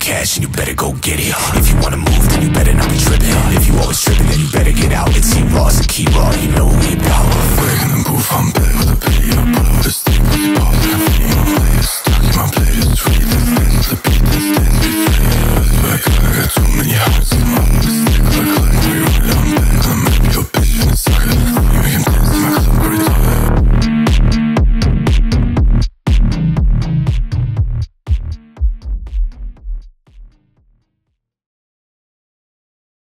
Cash and you better go get it. If you wanna move, then you better not be tripping. If you always tripping, then you better get out and see Ross and Kiraw.